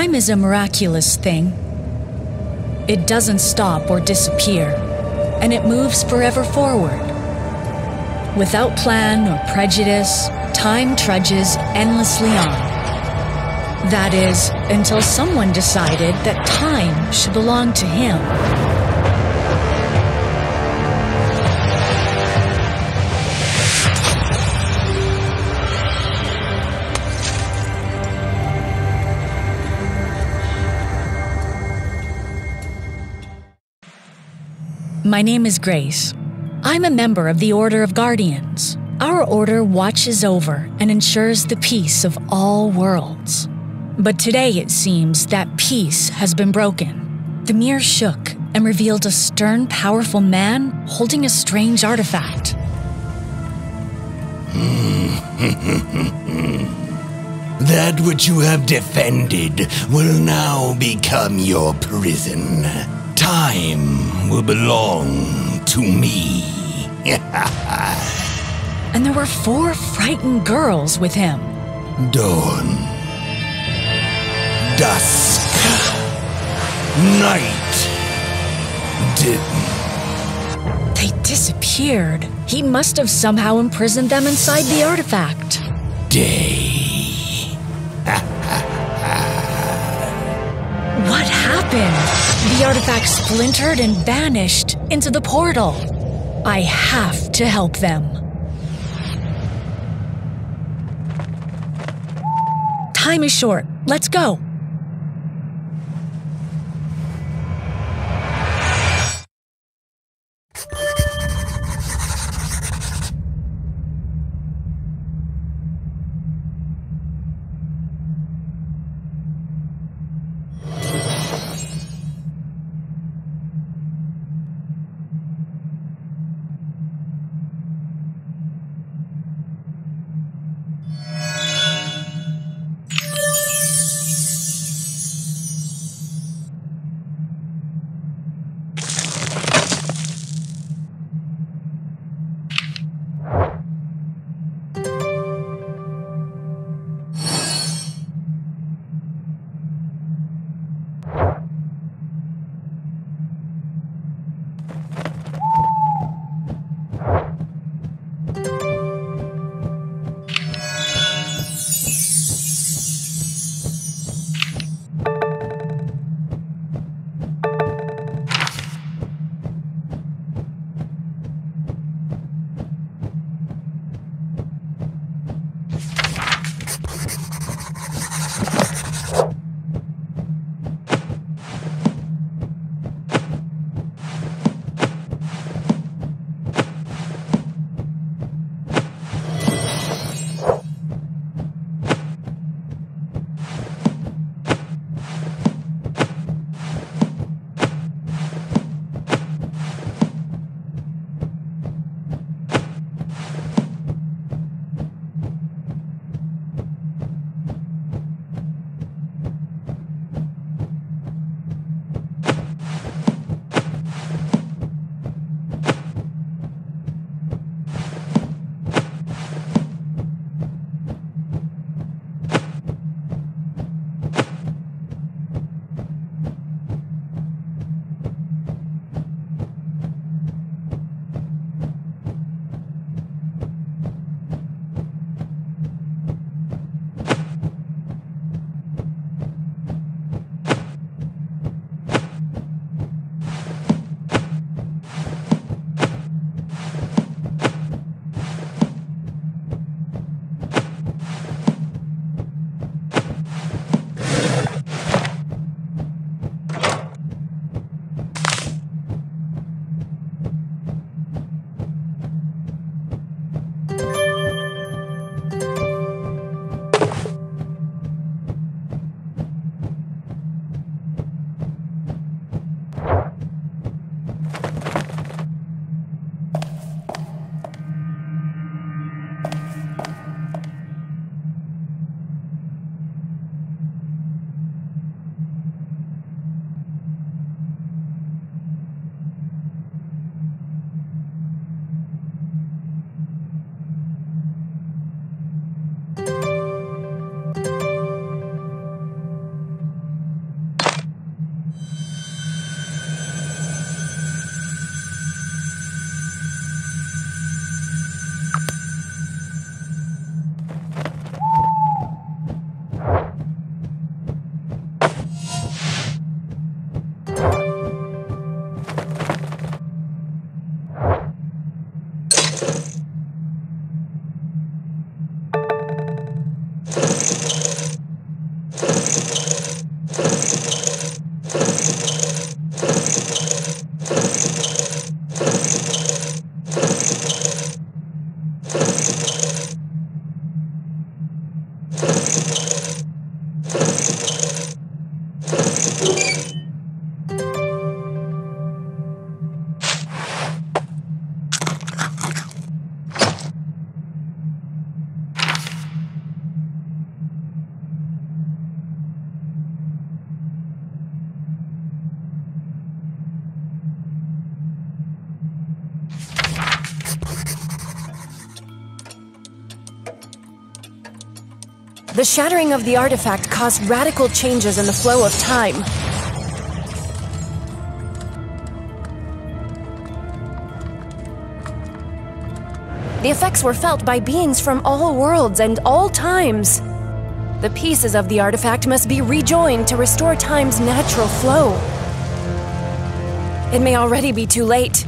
Time is a miraculous thing. It doesn't stop or disappear, and it moves forever forward. Without plan or prejudice, time trudges endlessly on. That is, until someone decided that time should belong to him. My name is Grace. I'm a member of the Order of Guardians. Our order watches over and ensures the peace of all worlds. But today it seems that peace has been broken. The mirror shook and revealed a stern, powerful man holding a strange artifact. That which you have defended will now become your prison. Time will belong to me. And there were four frightened girls with him. Dawn. Dusk, night, dim. They disappeared. He must have somehow imprisoned them inside the artifact. Day. What happened? The artifact splintered and vanished into the portal. I have to help them. Time is short. Let's go. The shattering of the artifact caused radical changes in the flow of time. The effects were felt by beings from all worlds and all times. The pieces of the artifact must be rejoined to restore time's natural flow. It may already be too late.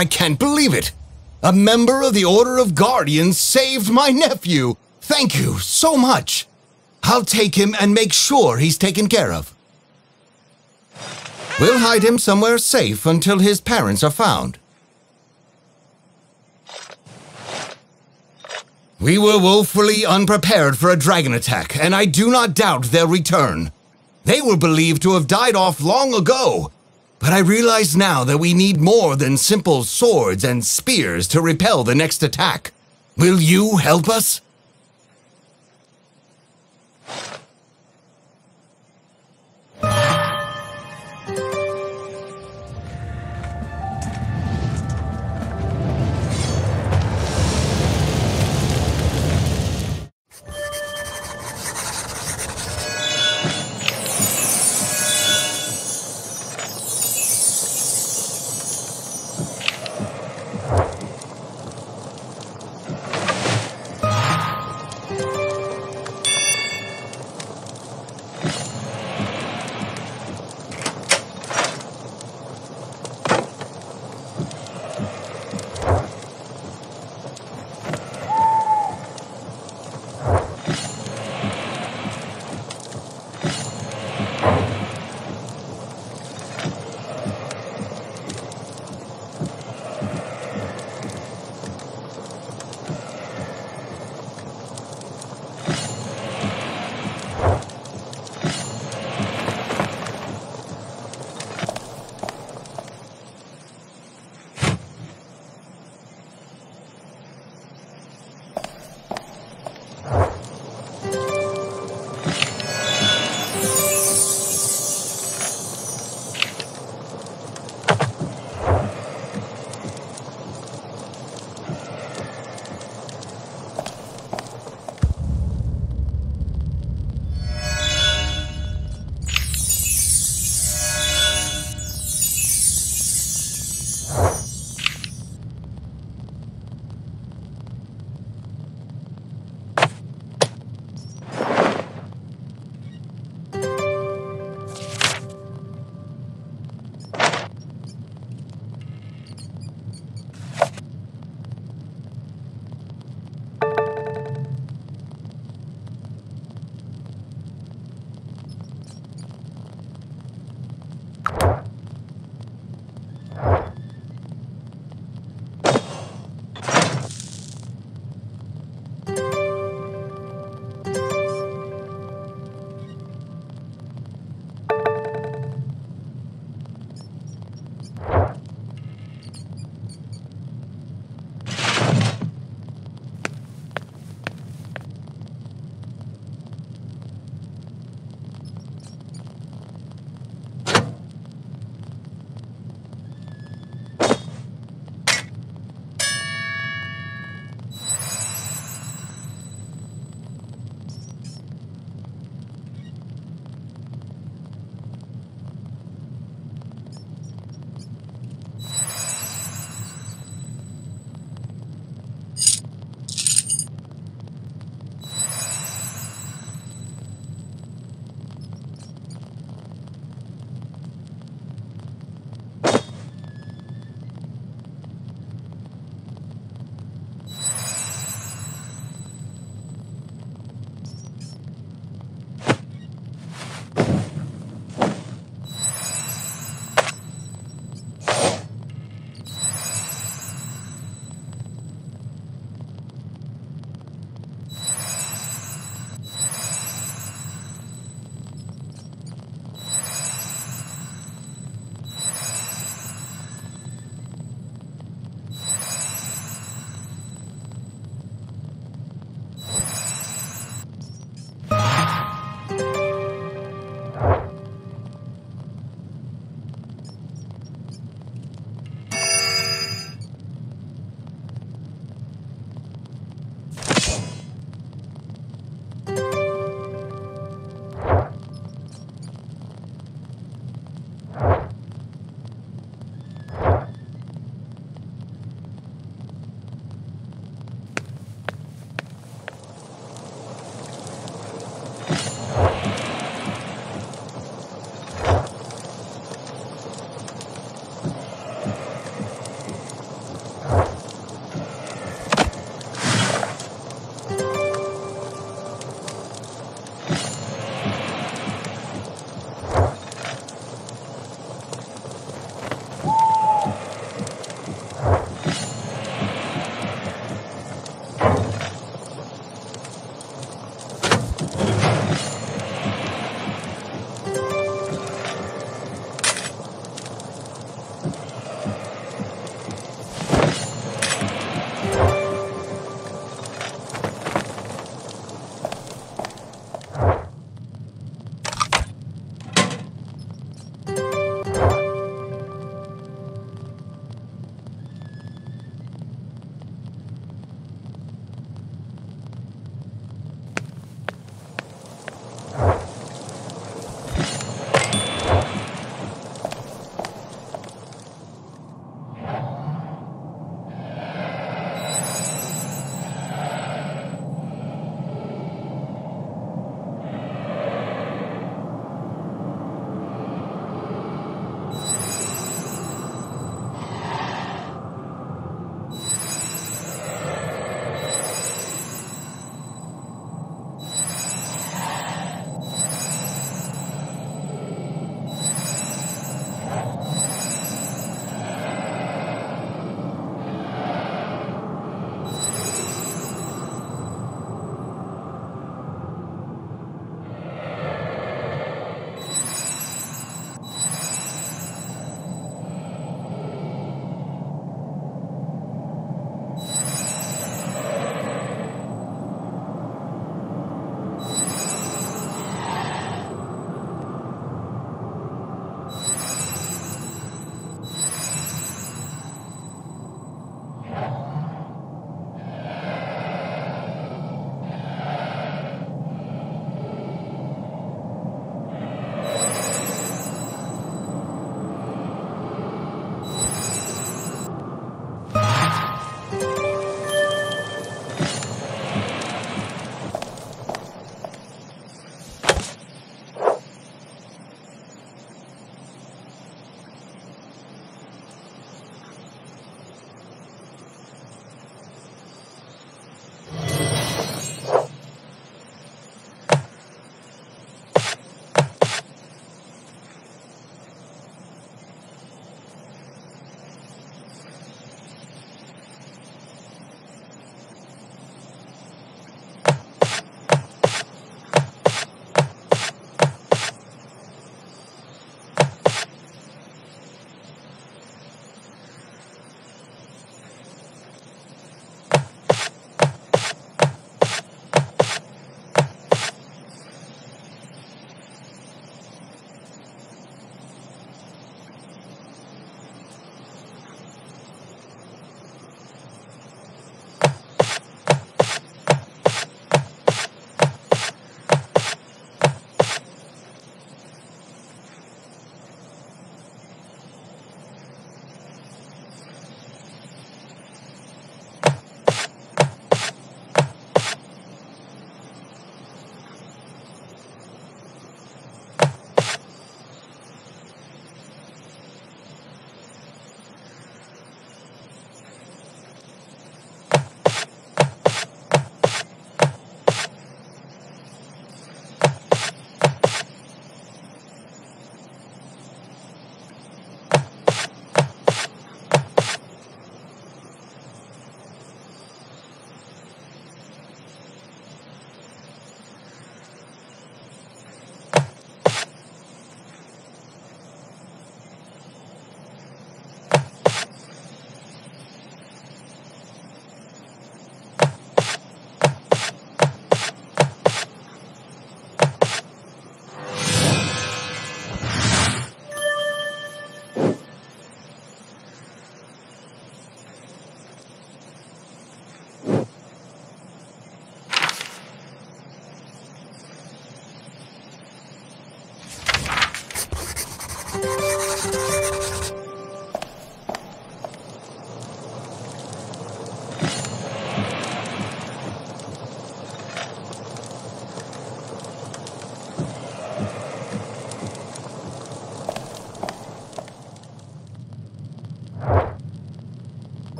I can't believe it. A member of the Order of Guardians saved my nephew. Thank you so much. I'll take him and make sure he's taken care of. We'll hide him somewhere safe until his parents are found. We were woefully unprepared for a dragon attack, and I do not doubt their return. They were believed to have died off long ago, but I realize now that we need more than simple swords and spears to repel the next attack. Will you help us?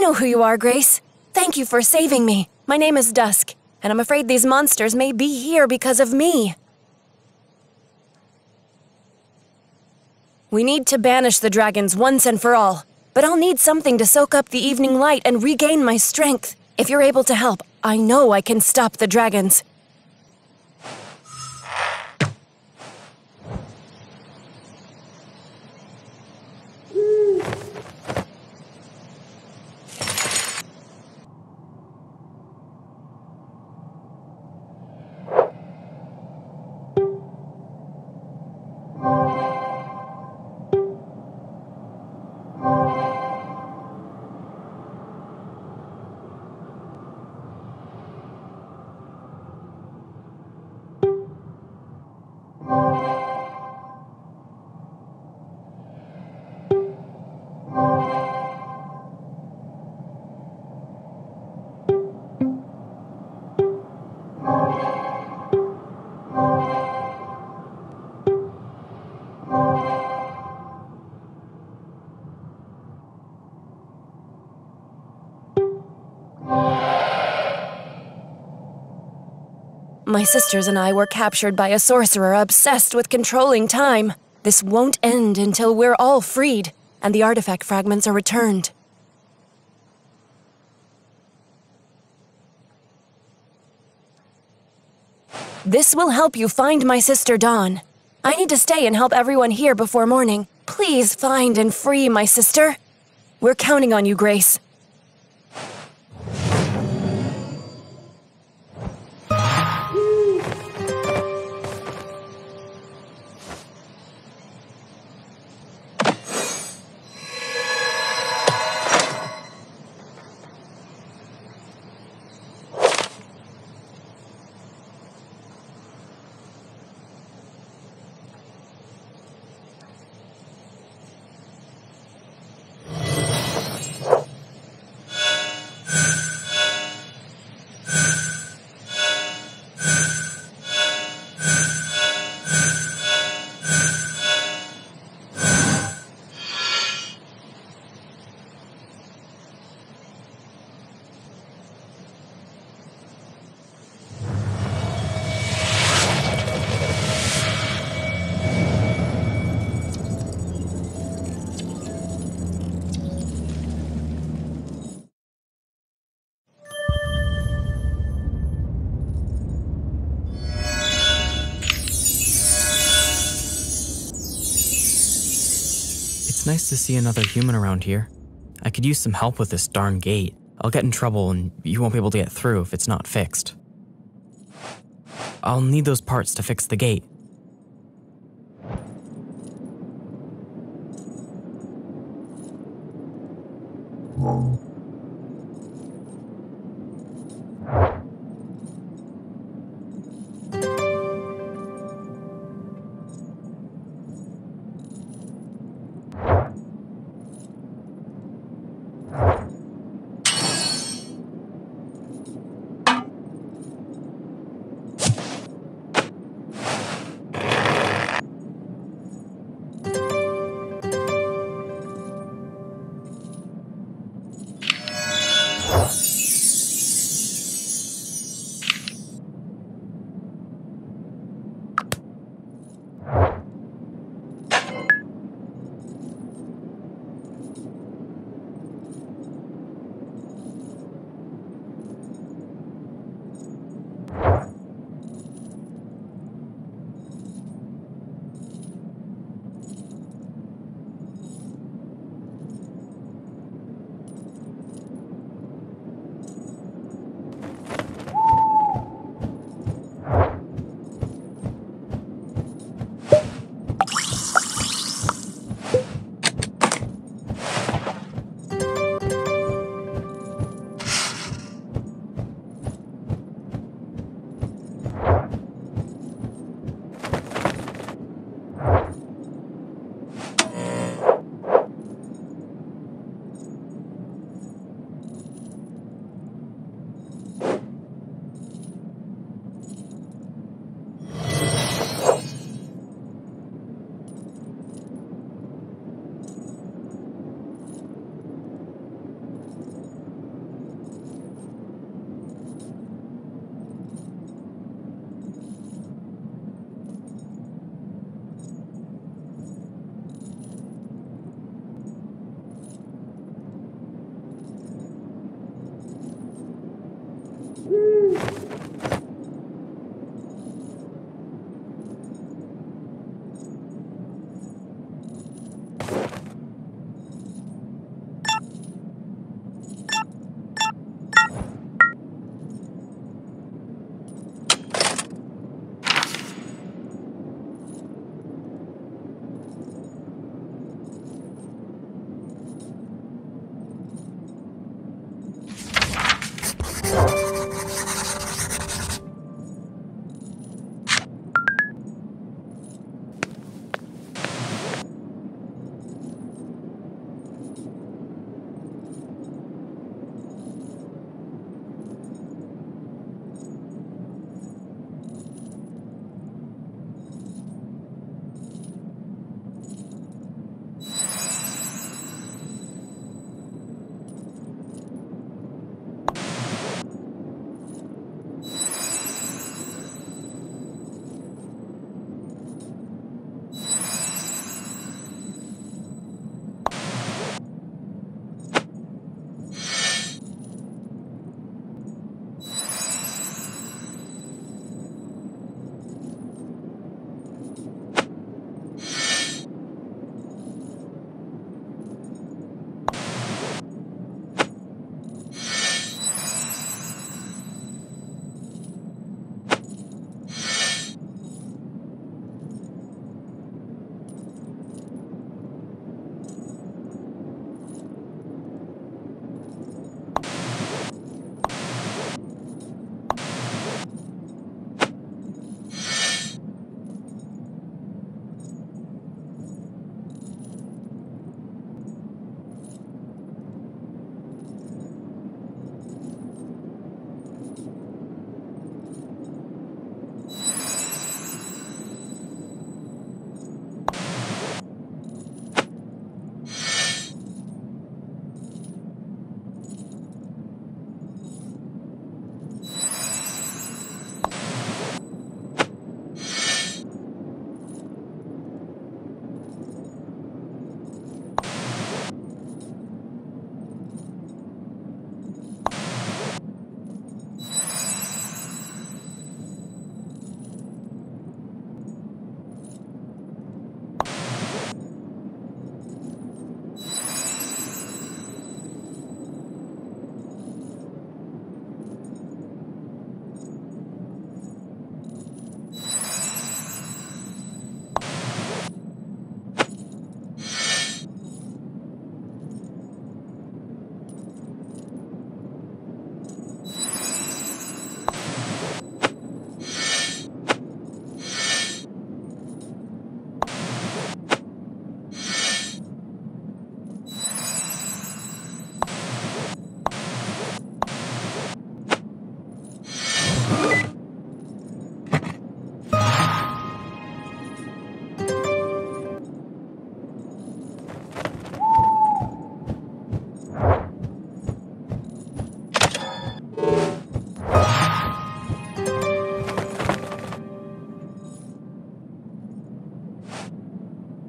know who you are, Grace. Thank you for saving me. My name is Dusk, and I'm afraid these monsters may be here because of me. We need to banish the dragons once and for all, but I'll need something to soak up the evening light and regain my strength. If you're able to help, I know I can stop the dragons. My sisters and I were captured by a sorcerer obsessed with controlling time. This won't end until we're all freed, and the artifact fragments are returned. This will help you find my sister Dawn. I need to stay and help everyone here before morning. Please find and free my sister. We're counting on you, Grace. It's nice to see another human around here. I could use some help with this darn gate. I'll get in trouble and you won't be able to get through if it's not fixed. I'll need those parts to fix the gate.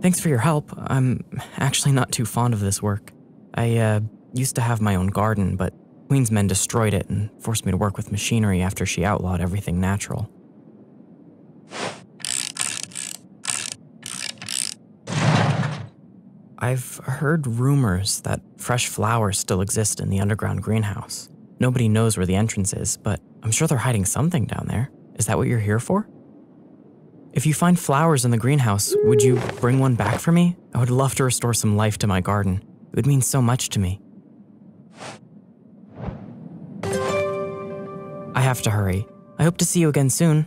Thanks for your help. I'm actually not too fond of this work. I used to have my own garden, but Queen's men destroyed it and forced me to work with machinery after she outlawed everything natural. I've heard rumors that fresh flowers still exist in the underground greenhouse. Nobody knows where the entrance is, but I'm sure they're hiding something down there. Is that what you're here for? If you find flowers in the greenhouse, would you bring one back for me? I would love to restore some life to my garden. It would mean so much to me. I have to hurry. I hope to see you again soon.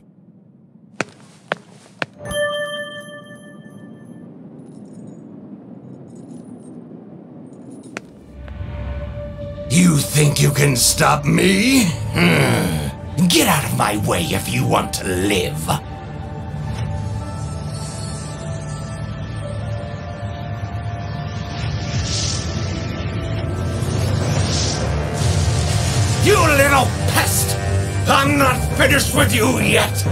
You think you can stop me? Get out of my way if you want to live. You little pest! I'm not finished with you yet!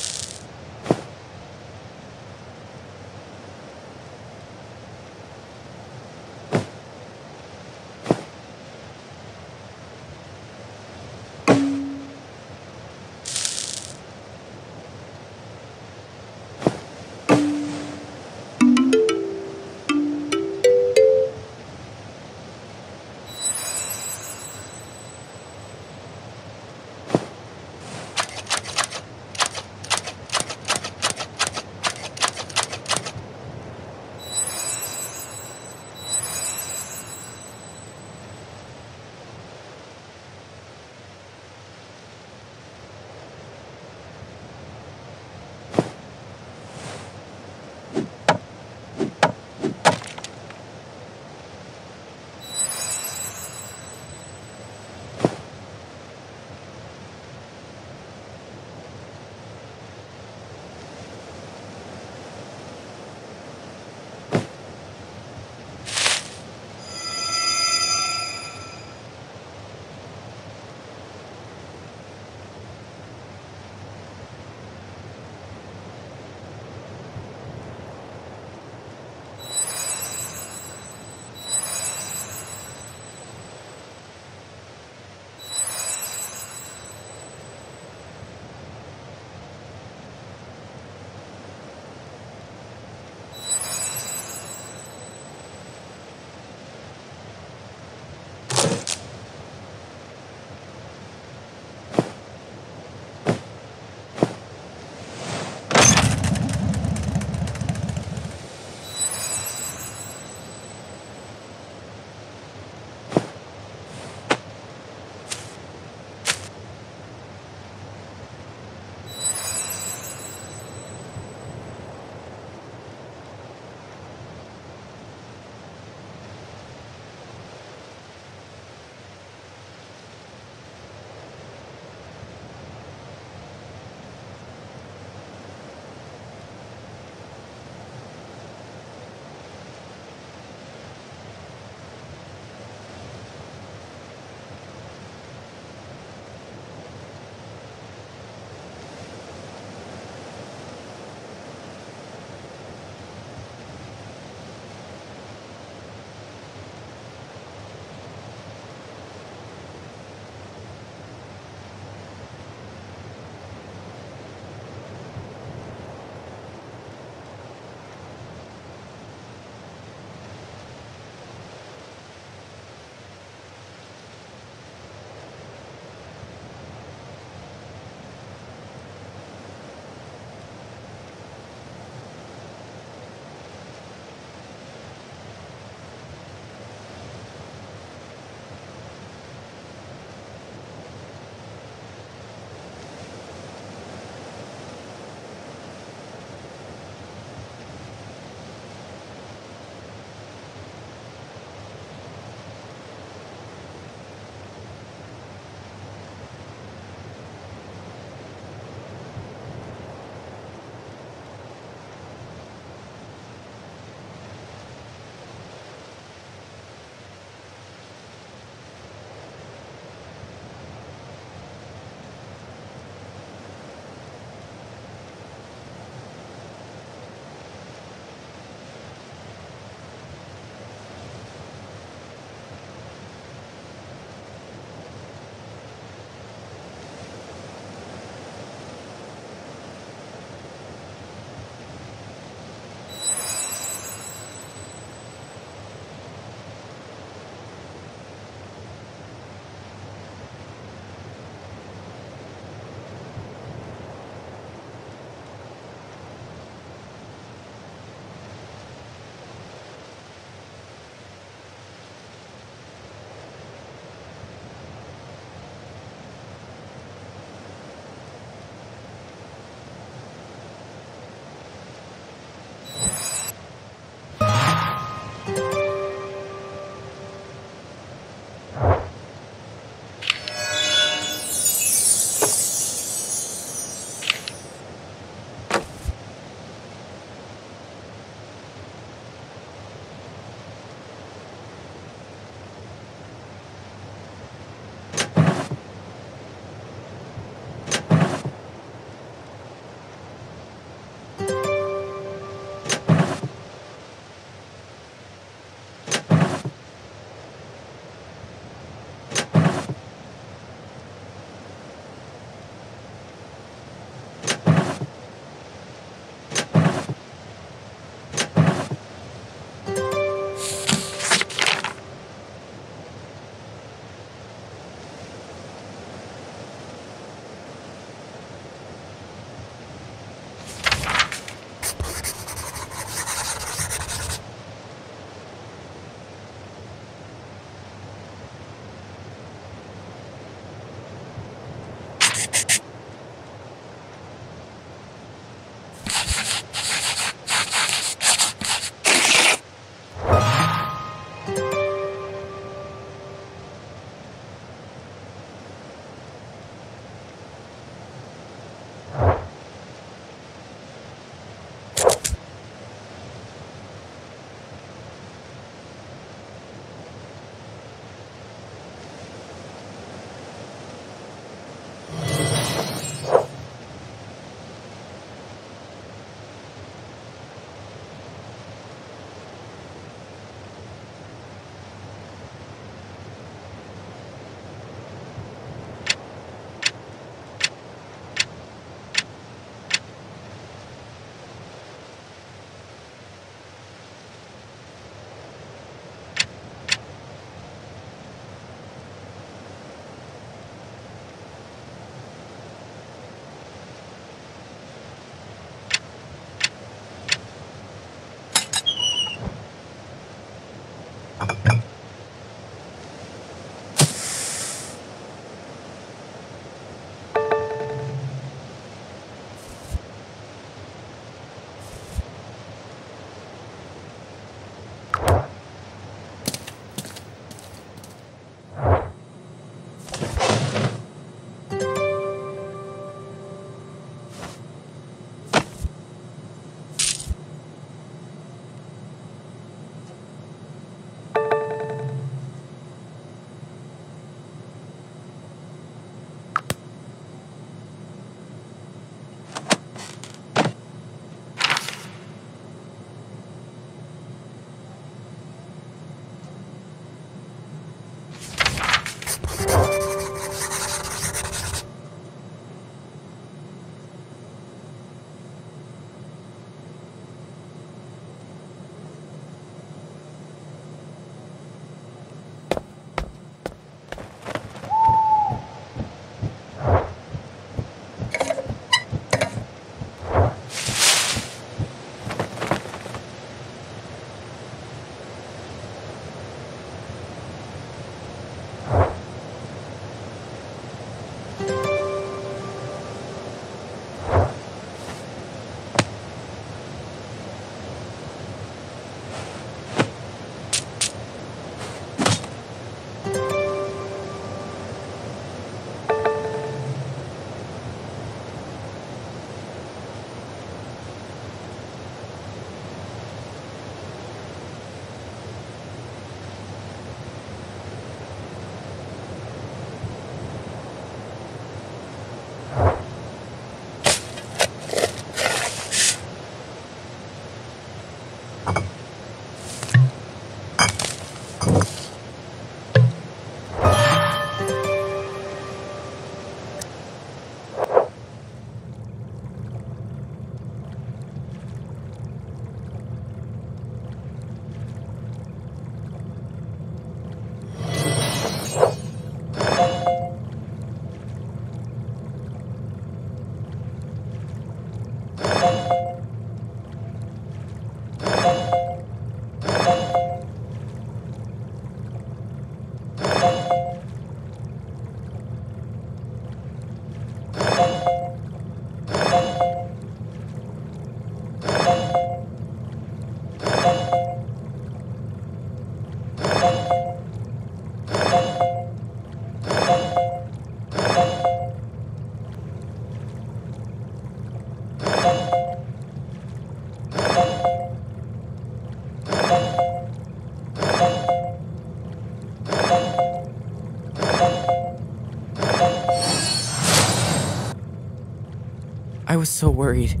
I was so worried.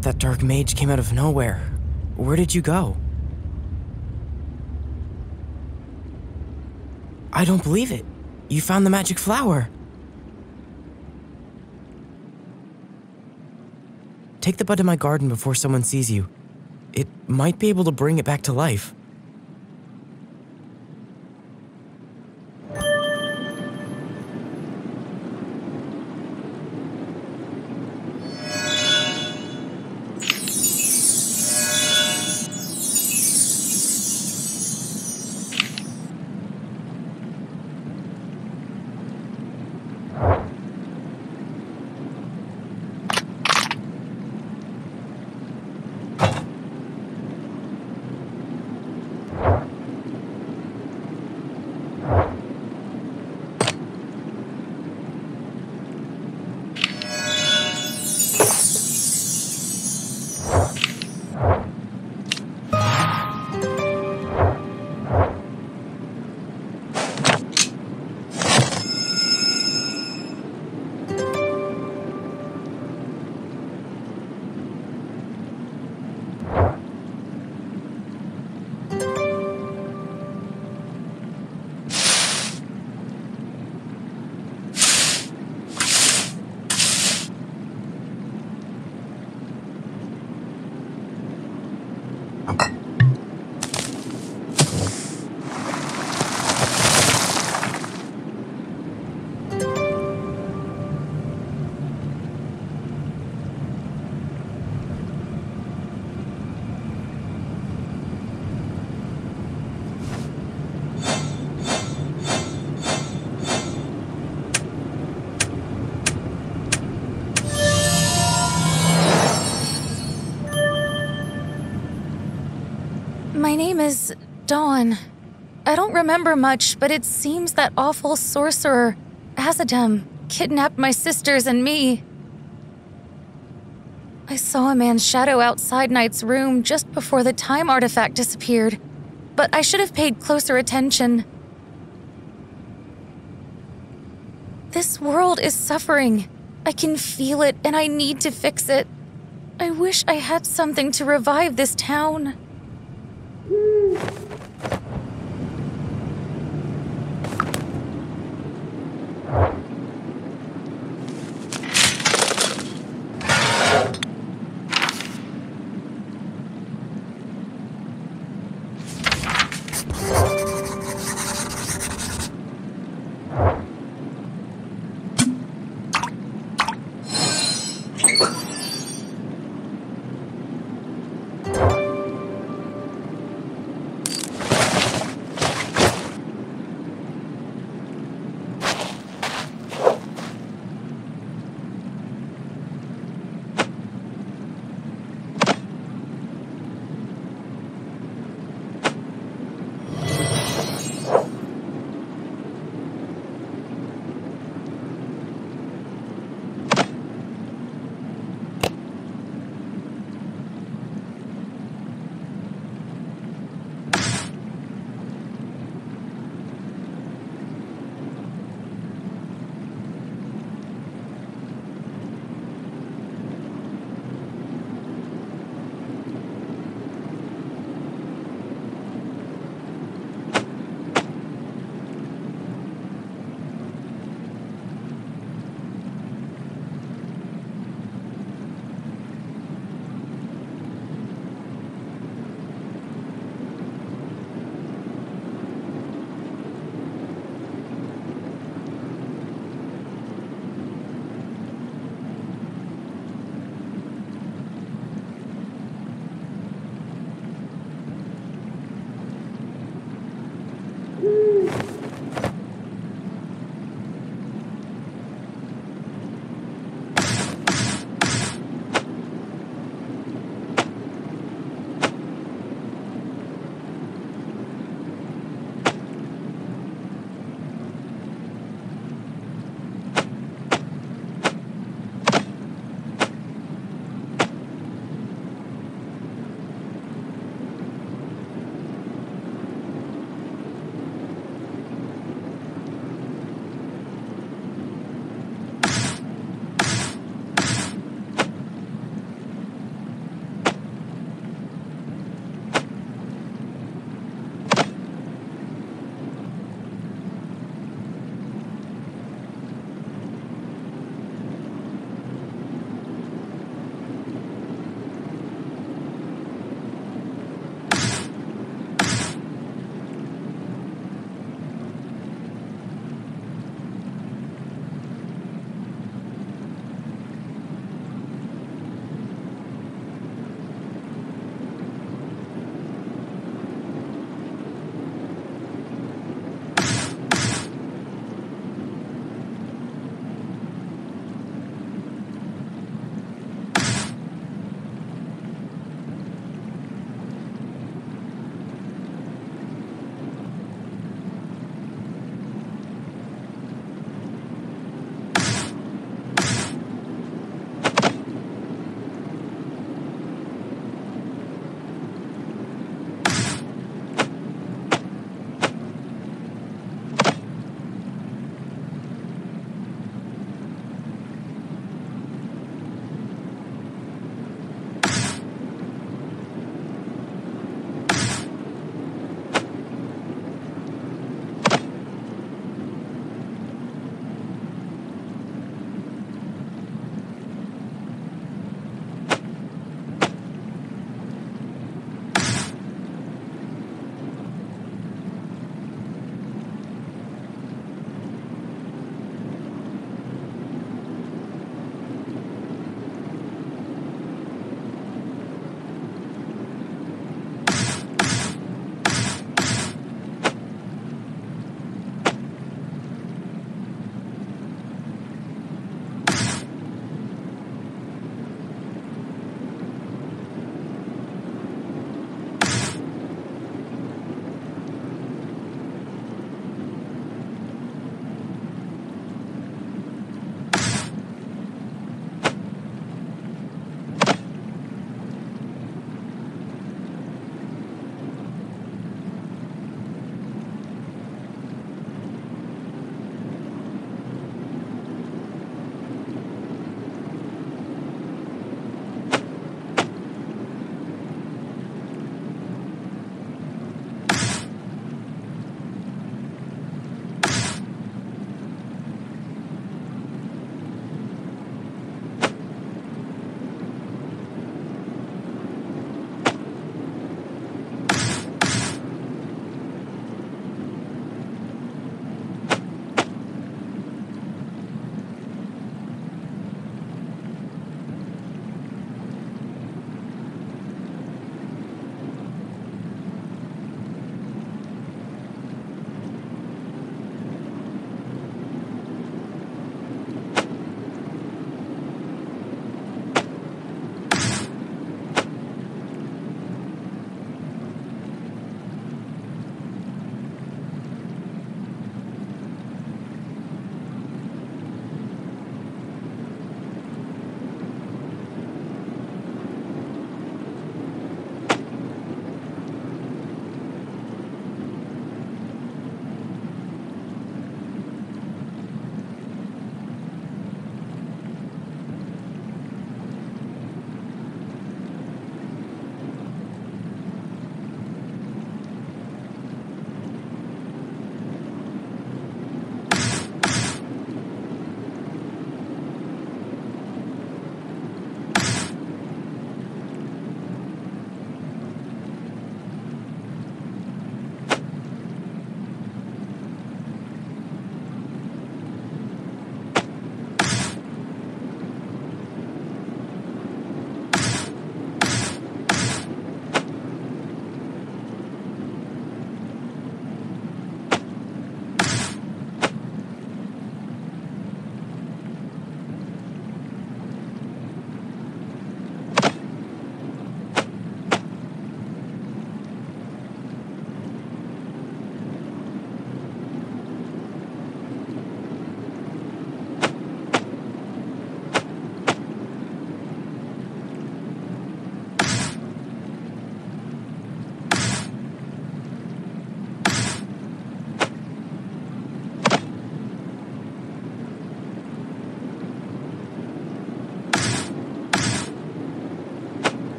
That dark mage came out of nowhere. Where did you go? I don't believe it. You found the magic flower. Take the bud to my garden before someone sees you. It might be able to bring it back to life. My name is Dawn. I don't remember much, but it seems that awful sorcerer, Azadam, kidnapped my sisters and me. I saw a man's shadow outside Knight's room just before the time artifact disappeared, but I should have paid closer attention. This world is suffering. I can feel it, and I need to fix it. I wish I had something to revive this town.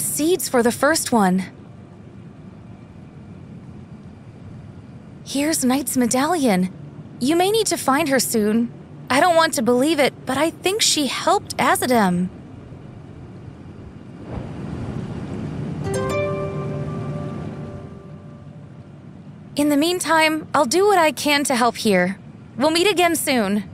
gathered seeds for the first one. Here's Knight's medallion. You may need to find her soon. I don't want to believe it, but I think she helped Azadam. In the meantime, I'll do what I can to help here. We'll meet again soon.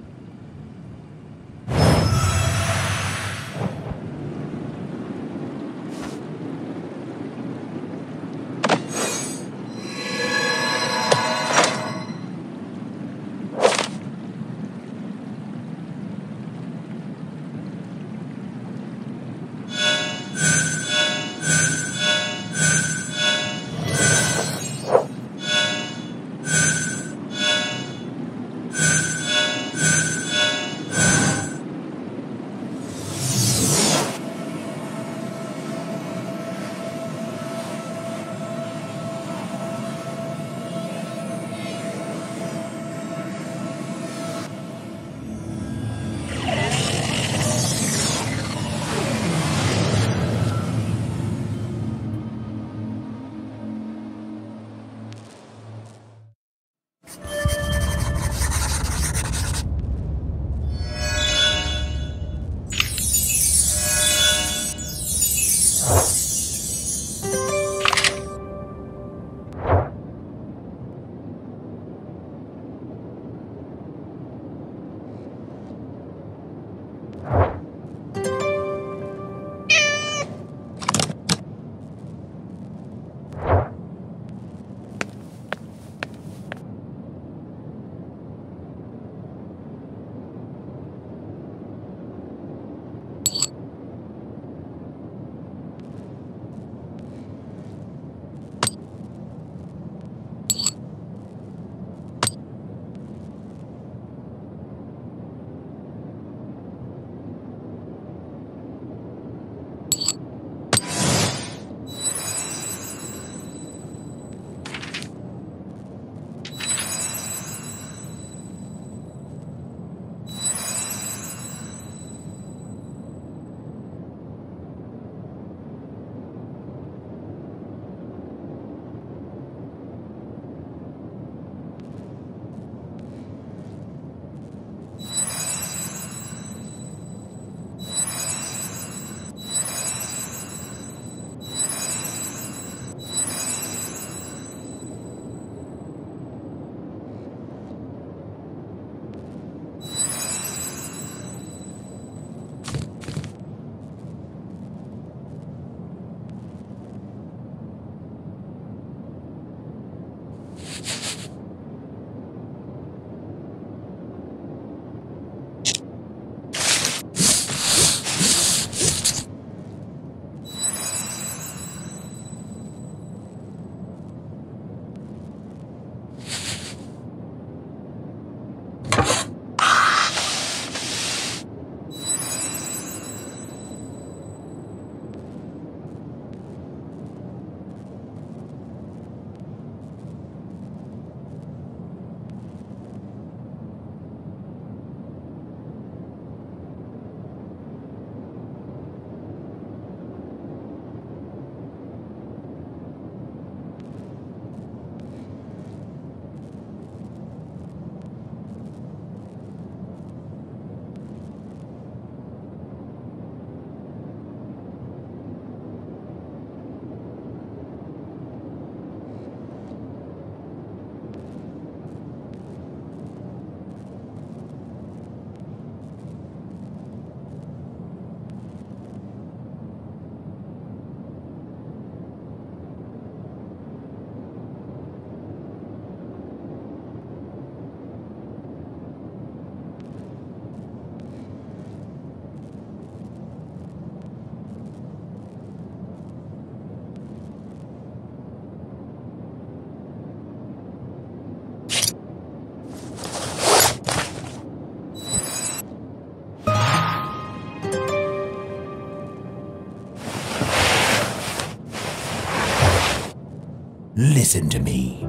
Listen to me.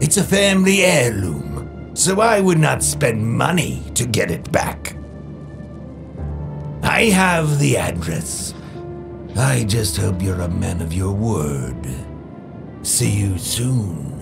It's a family heirloom, so I would not spend money to get it back. I have the address. I just hope you're a man of your word. See you soon.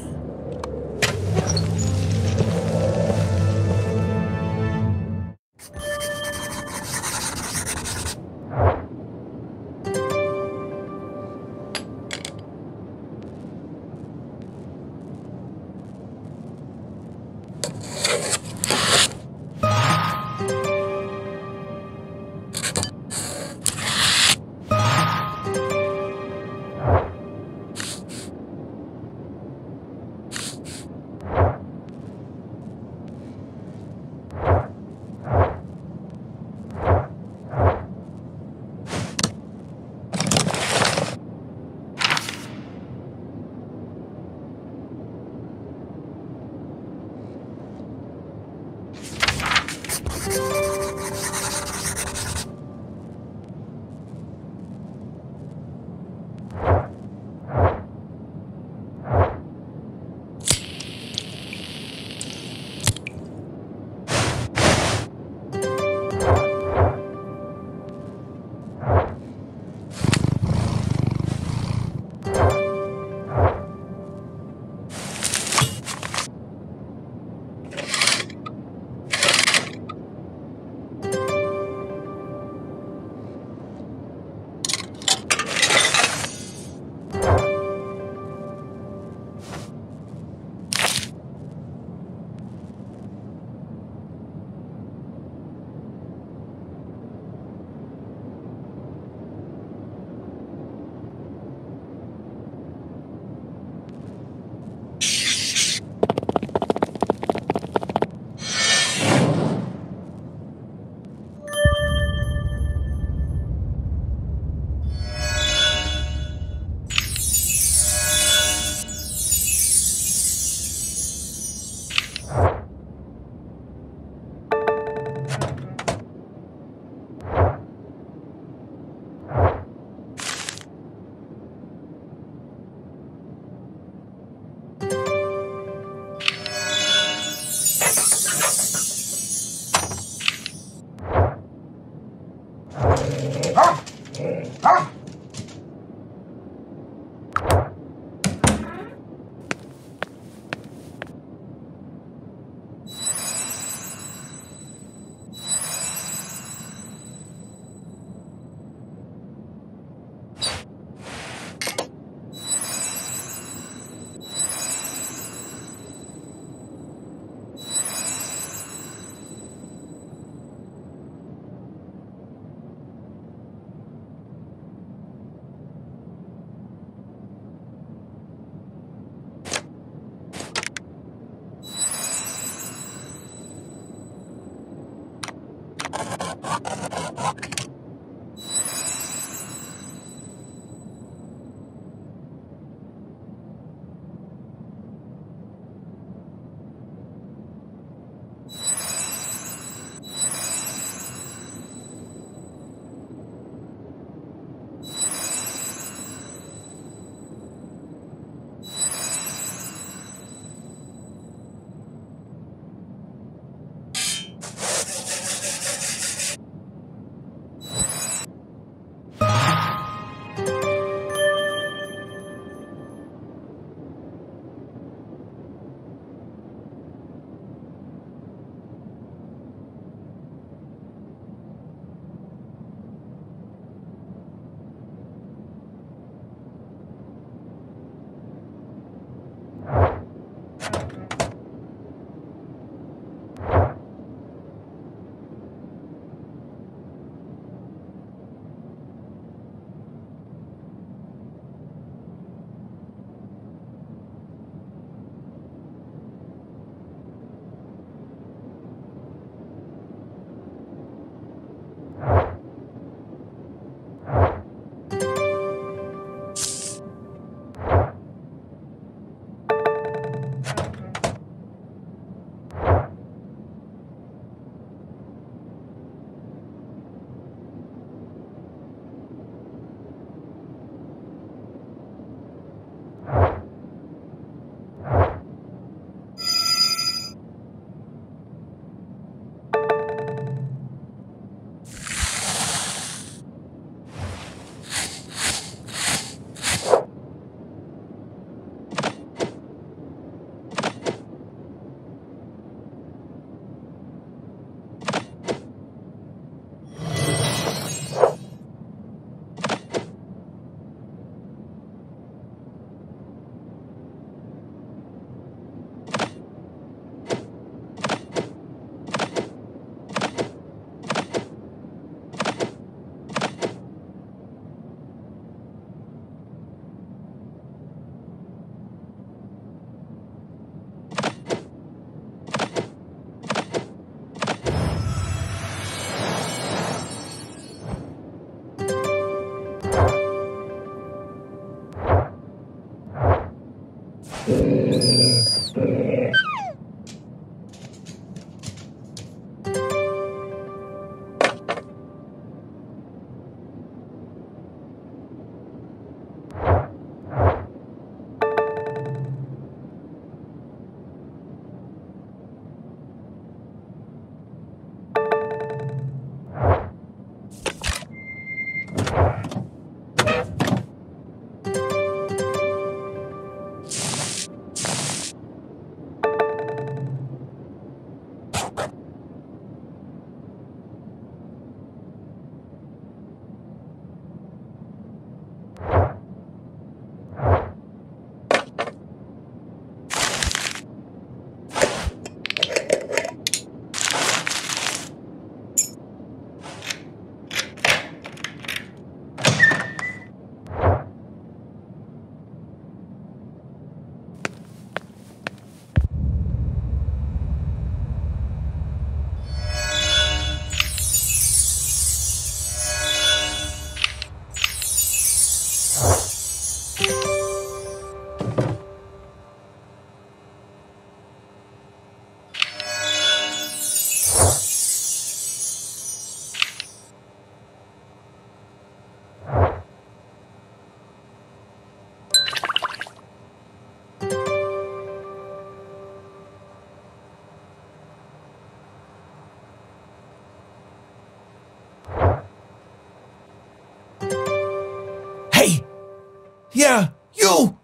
Yeah, you!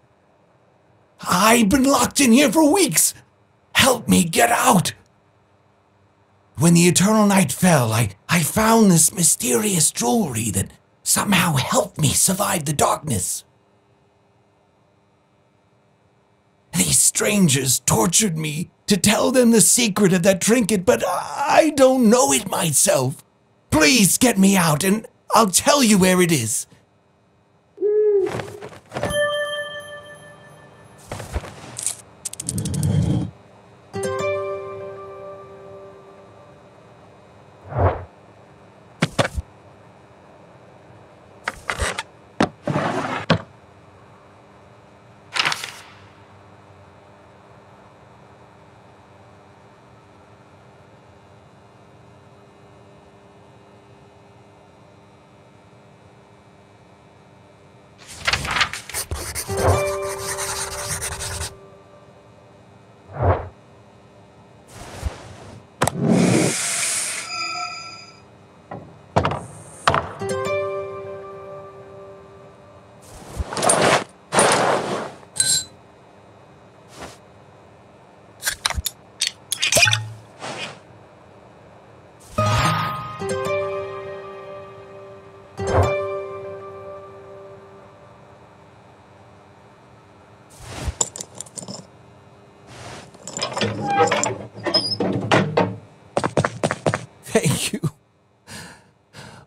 I've been locked in here for weeks! Help me get out! When the eternal night fell, I found this mysterious jewelry that somehow helped me survive the darkness. These strangers tortured me to tell them the secret of that trinket, but I don't know it myself. Please get me out and I'll tell you where it is.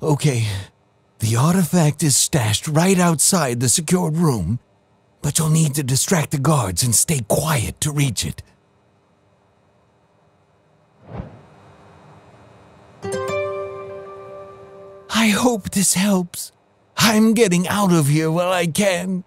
Okay, the artifact is stashed right outside the secured room, but you'll need to distract the guards and stay quiet to reach it. I hope this helps. I'm getting out of here while I can.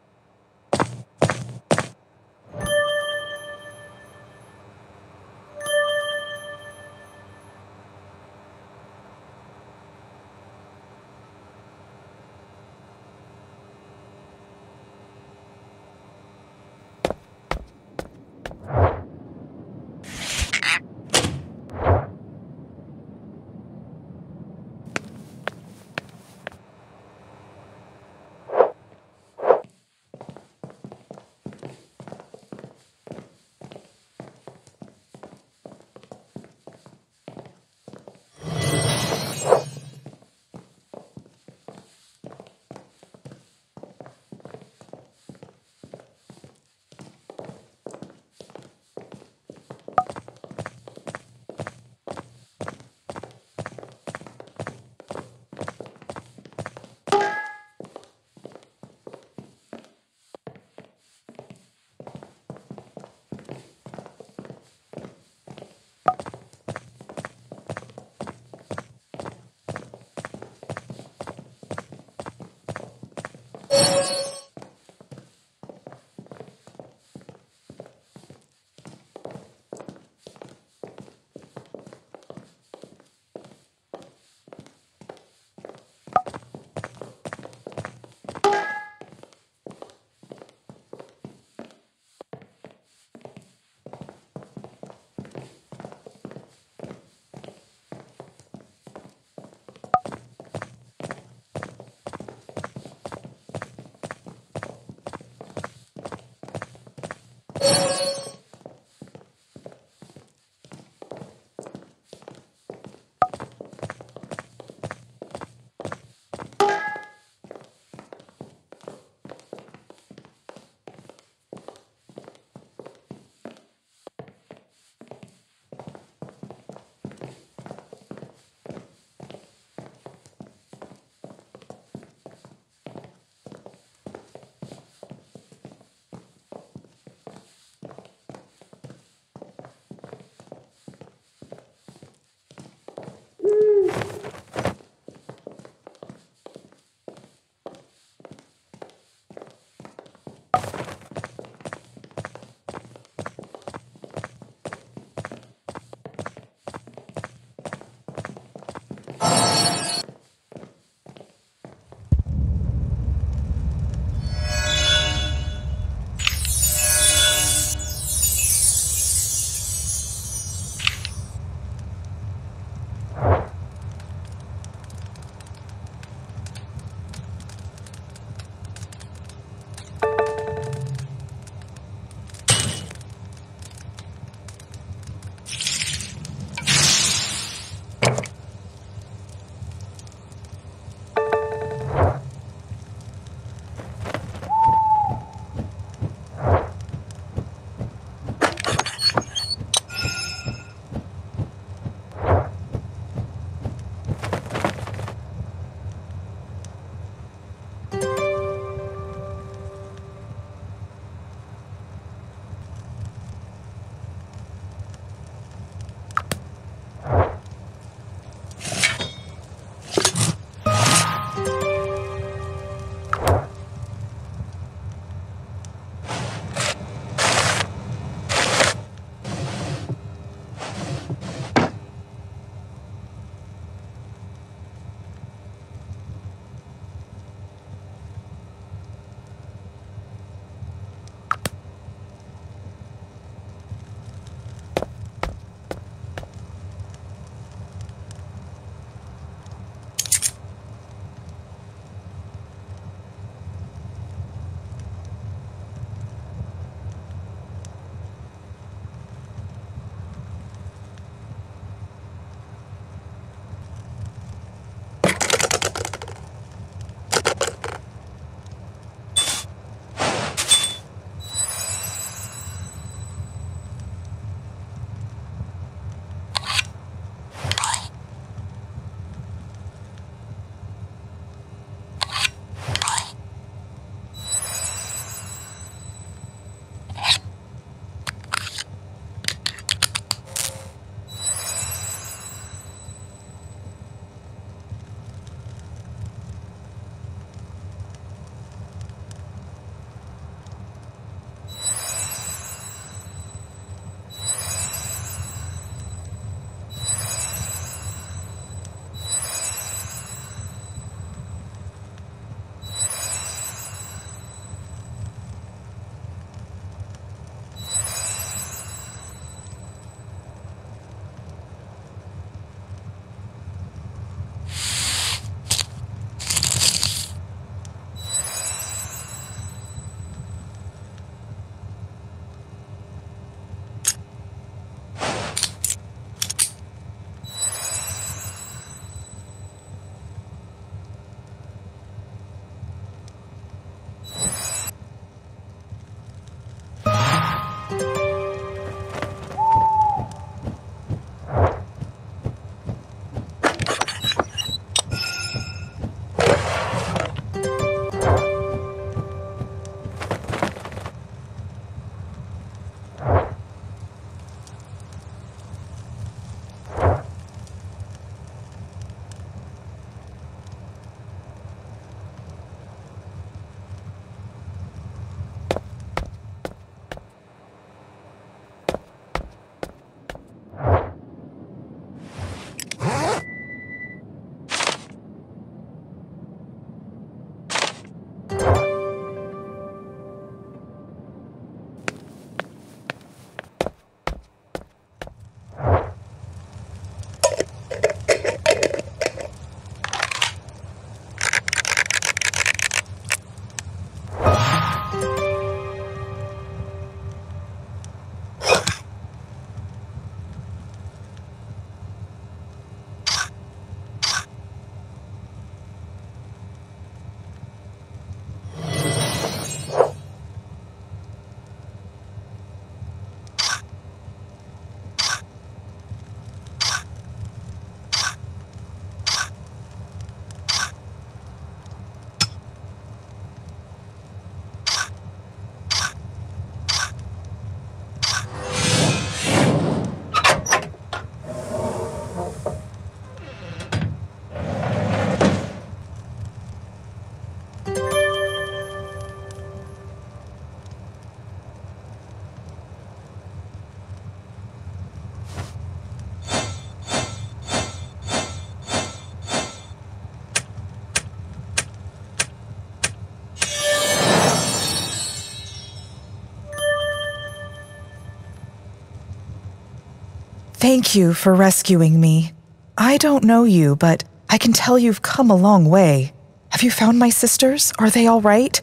Thank you for rescuing me. I don't know you, but I can tell you've come a long way. Have you found my sisters? Are they all right?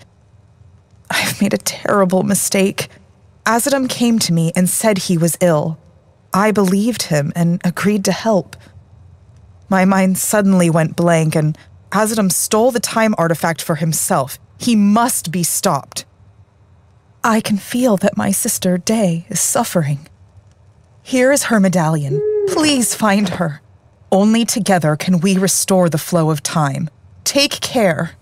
I've made a terrible mistake. Azadam came to me and said he was ill. I believed him and agreed to help. My mind suddenly went blank, and Azadam stole the time artifact for himself. He must be stopped. I can feel that my sister, Day, is suffering. Here is her medallion. Please find her. Only together can we restore the flow of time. Take care.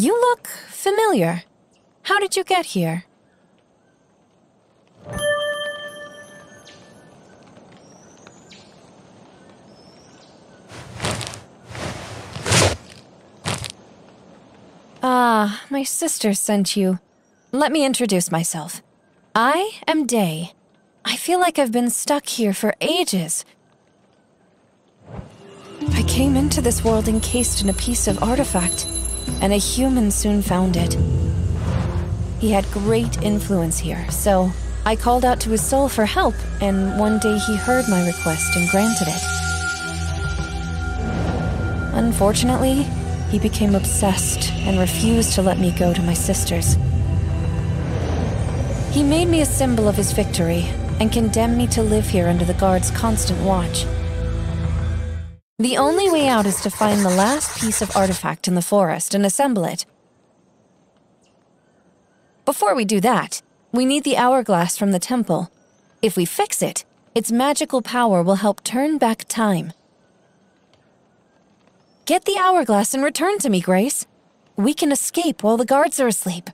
You look familiar. How did you get here? Ah, my sister sent you. Let me introduce myself. I am Day. I feel like I've been stuck here for ages. I came into this world encased in a piece of artifact, and a human soon found it. He had great influence here, so I called out to his soul for help, and one day he heard my request and granted it. Unfortunately, he became obsessed and refused to let me go to my sisters. He made me a symbol of his victory and condemned me to live here under the guard's constant watch. The only way out is to find the last piece of artifact in the forest and assemble it. Before we do that, we need the hourglass from the temple. If we fix it, its magical power will help turn back time. Get the hourglass and return to me, Grace. We can escape while the guards are asleep.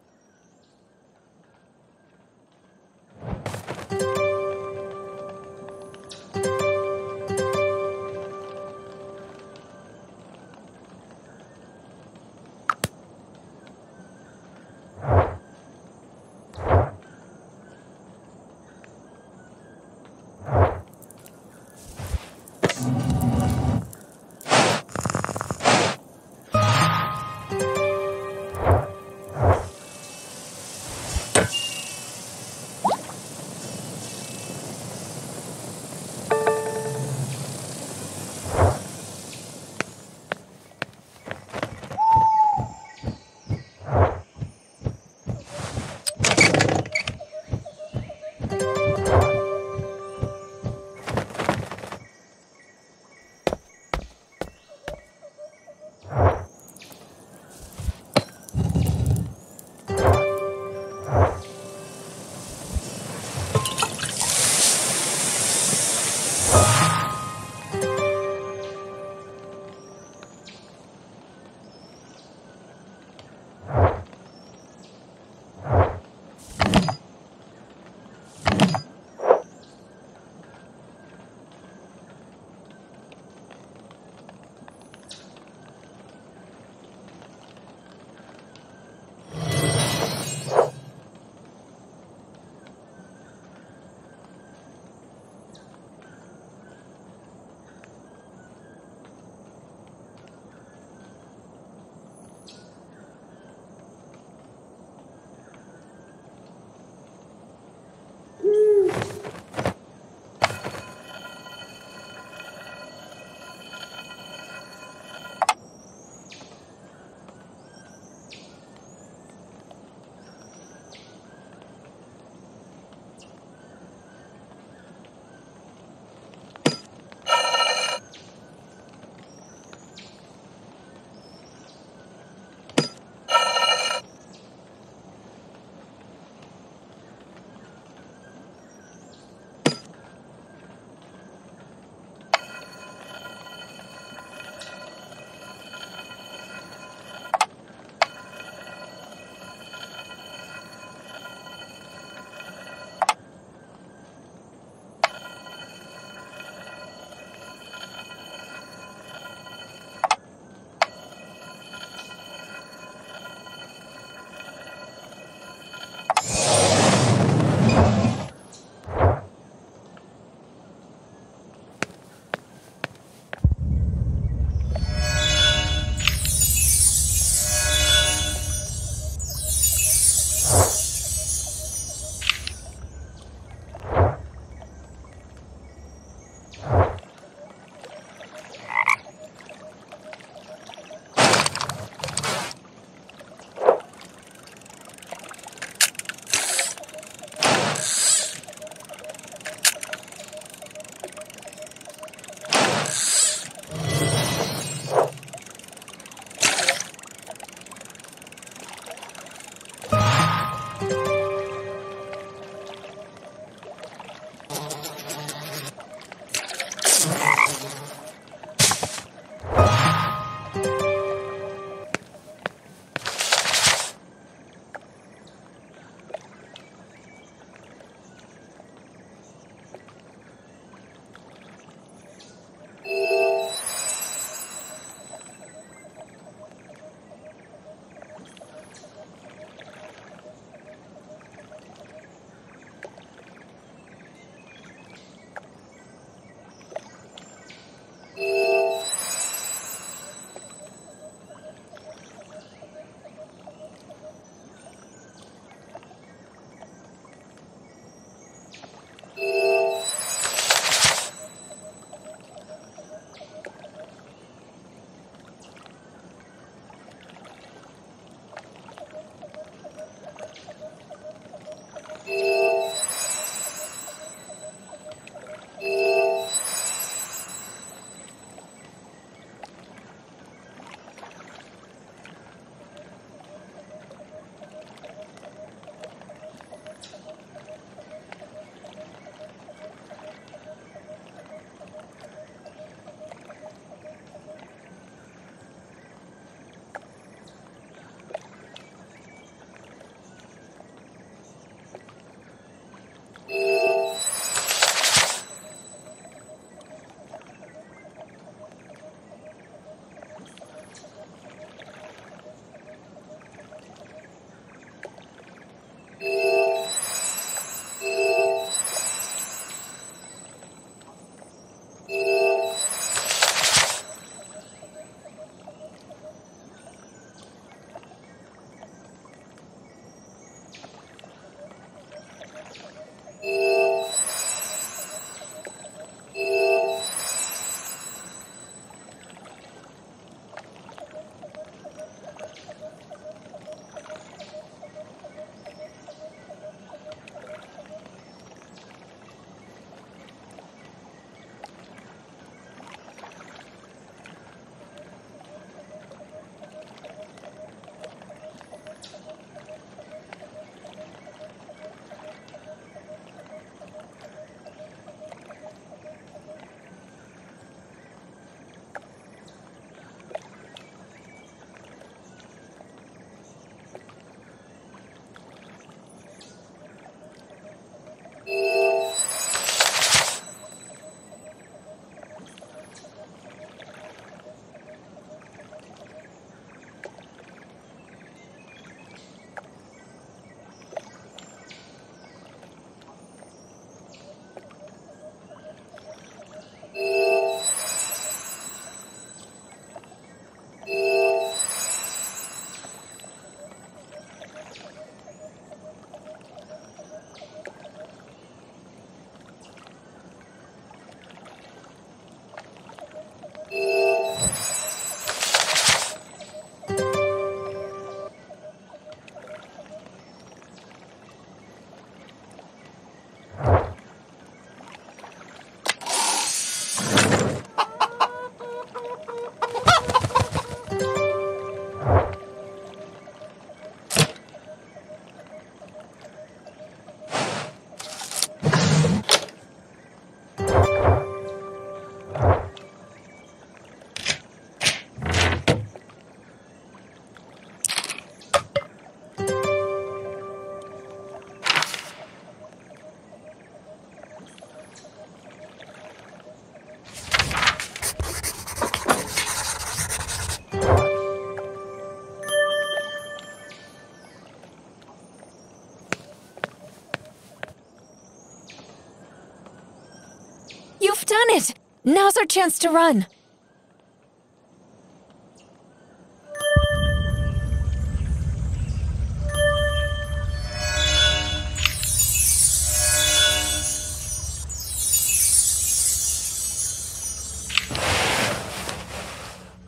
done it! Now's our chance to run!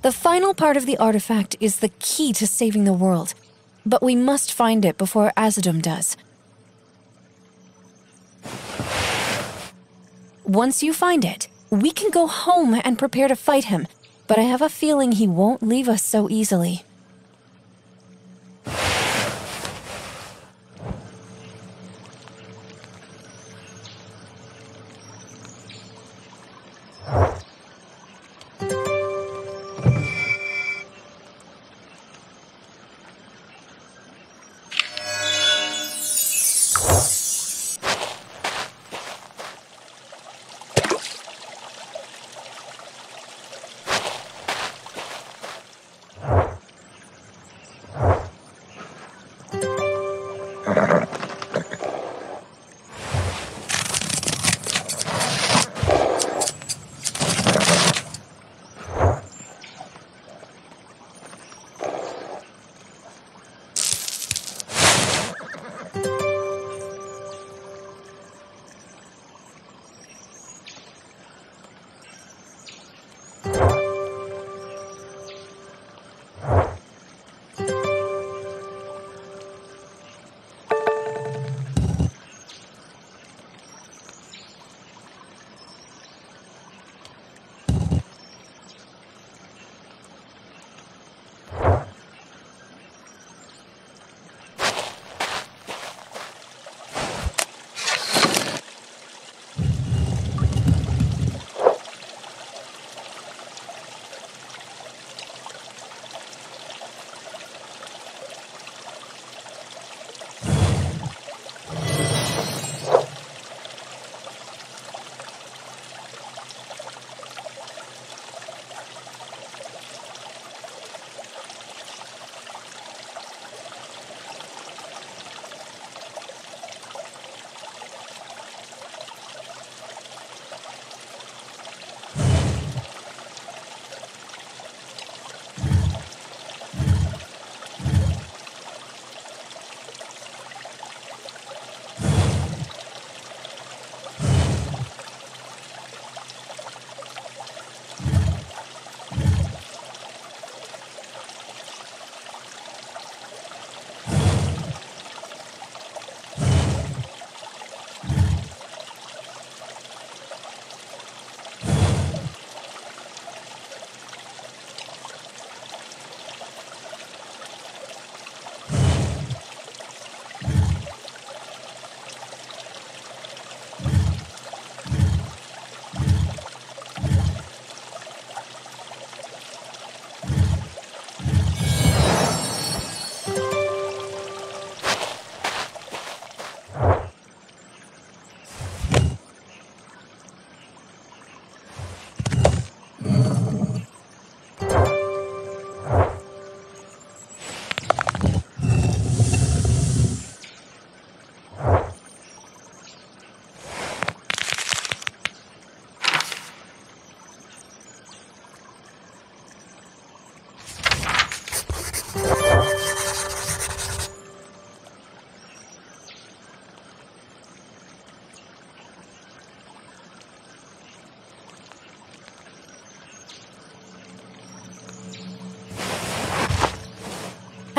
The final part of the artifact is the key to saving the world, but we must find it before Azadam does. Once you find it, we can go home and prepare to fight him, but I have a feeling he won't leave us so easily.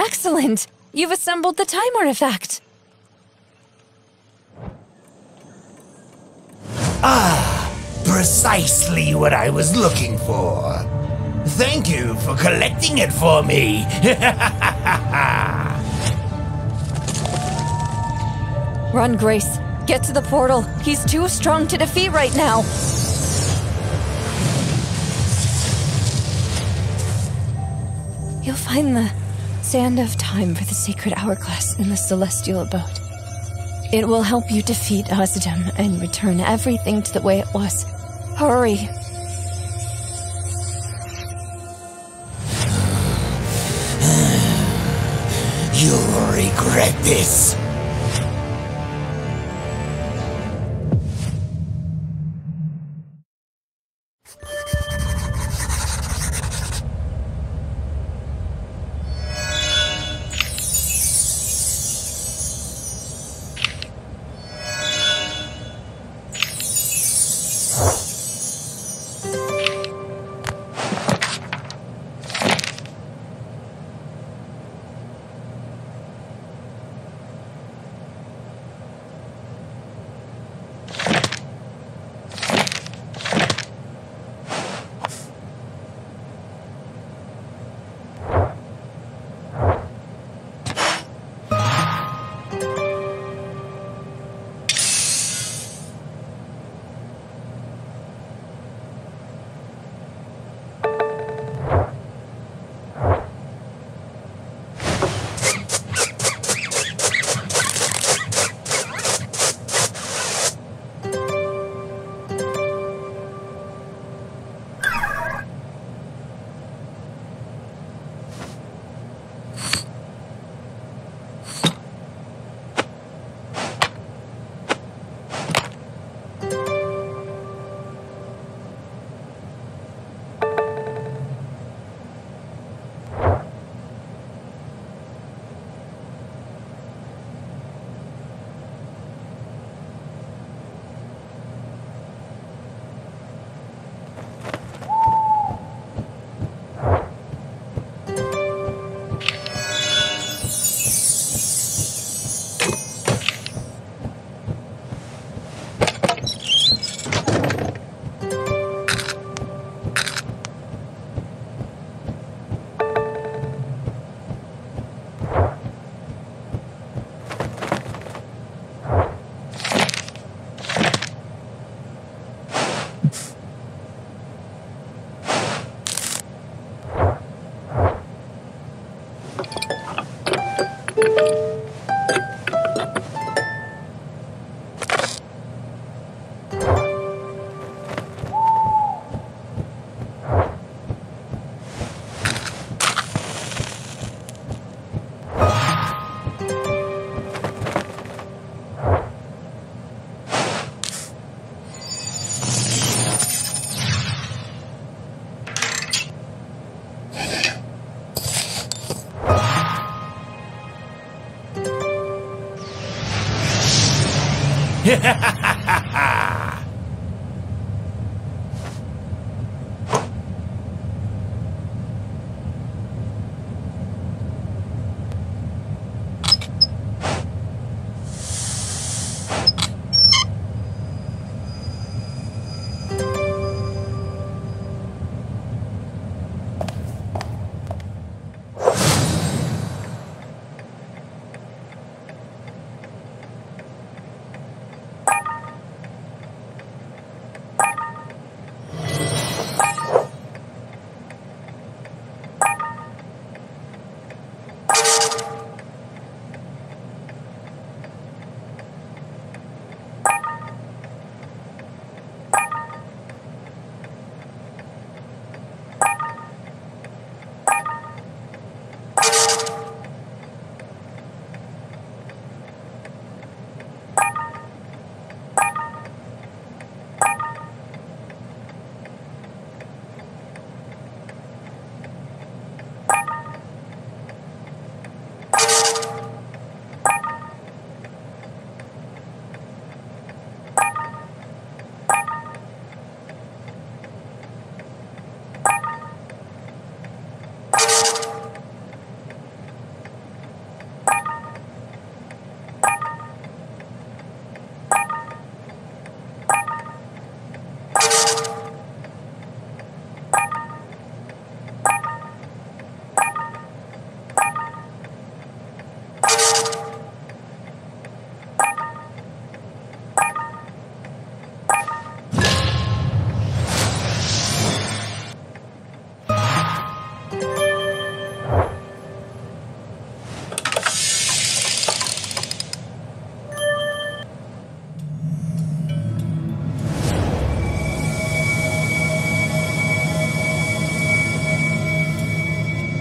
Excellent! You've assembled the time artifact! Ah! Precisely what I was looking for! Thank you for collecting it for me! Run, Grace! Get to the portal! He's too strong to defeat right now! You'll find the Sand of Time for the Sacred Hourglass in the Celestial Abode. It will help you defeat Azadam and return everything to the way it was. Hurry! You'll regret this!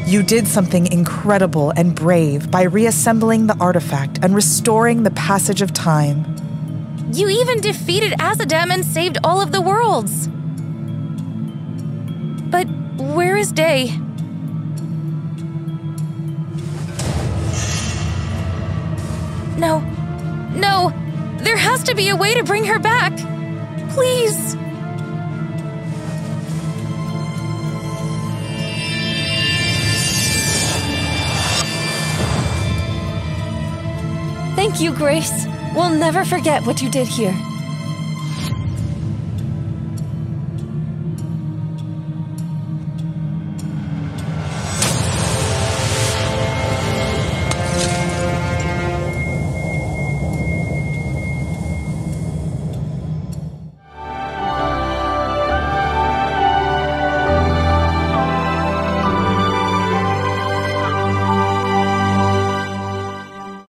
You did something incredible and brave by reassembling the artifact and restoring the passage of time. You even defeated Azadam and saved all of the worlds. But where is Day? No. No! There has to be a way to bring her back! Please! Thank you, Grace. We'll never forget what you did here.